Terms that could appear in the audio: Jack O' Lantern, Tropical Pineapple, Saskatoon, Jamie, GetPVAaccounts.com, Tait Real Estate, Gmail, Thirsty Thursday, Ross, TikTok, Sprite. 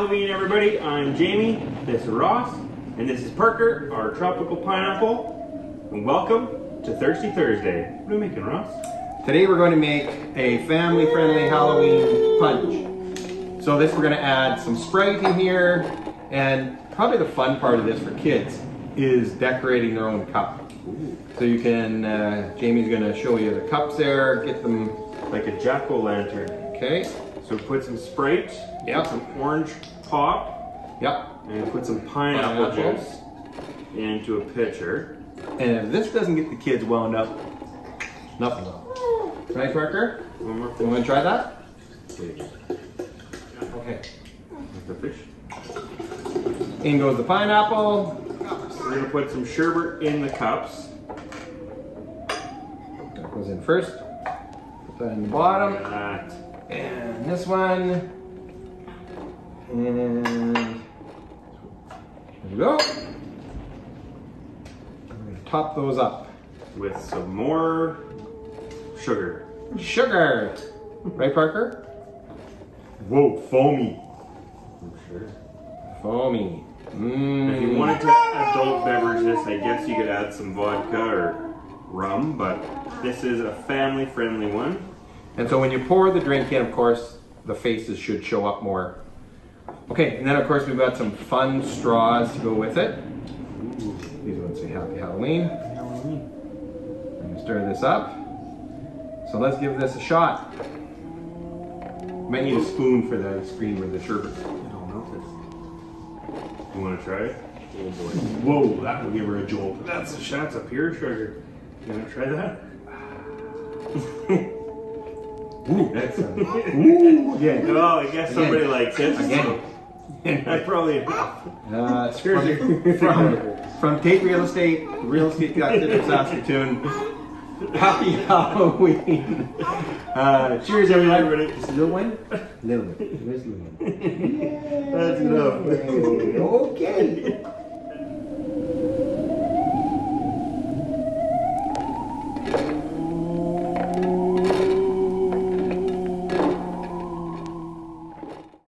Halloween, everybody. I'm Jamie, this is Ross, and this is Parker, our Tropical Pineapple. And welcome to Thirsty Thursday. What are we making, Ross? Today we're going to make a family-friendly Halloween punch. So this, we're going to add some Sprite in here, and probably the fun part of this for kids is decorating their own cup. Ooh. So you can, Jamie's going to show you the cups there, get them like a Jack O' Lantern. Okay. So put some Sprite, yep. Put some orange pop, yep, and put some pineapple juice into a pitcher. And if this doesn't get the kids wound up, nothing will. Right, Parker? One more fish. You want to try that? Okay. The fish. In goes the pineapple. We're going to put some sherbet in the cups. That goes in first. Put that in the bottom. And this one, and there we go. I'm going to top those up with some more sugar. Sugar! Right, Parker? Whoa, foamy. I'm sure. Foamy. Mm. If you wanted to add adult beverages, I guess you could add some vodka or rum, but this is a family-friendly one. And so when you pour the drink in, of course, the faces should show up more. Okay, and then of course we've got some fun straws to go with it. Ooh, these ones say Happy Halloween. Happy Halloween. I'm going to stir this up. So let's give this a shot. Might need a spoon for the screen with the sherbet. I don't know. You want to try it? Oh boy. Whoa, that will give her a jolt. That's a pure sugar. You want to try that? Ooh, that's a, ooh, again. Oh, I guess somebody likes it. Again. That's probably enough. It's from Tait Real Estate, the real estate collective of Saskatoon. Happy Halloween. Cheers, everybody. Is it a little one? Little one. Where's the little one? That's enough. Okay.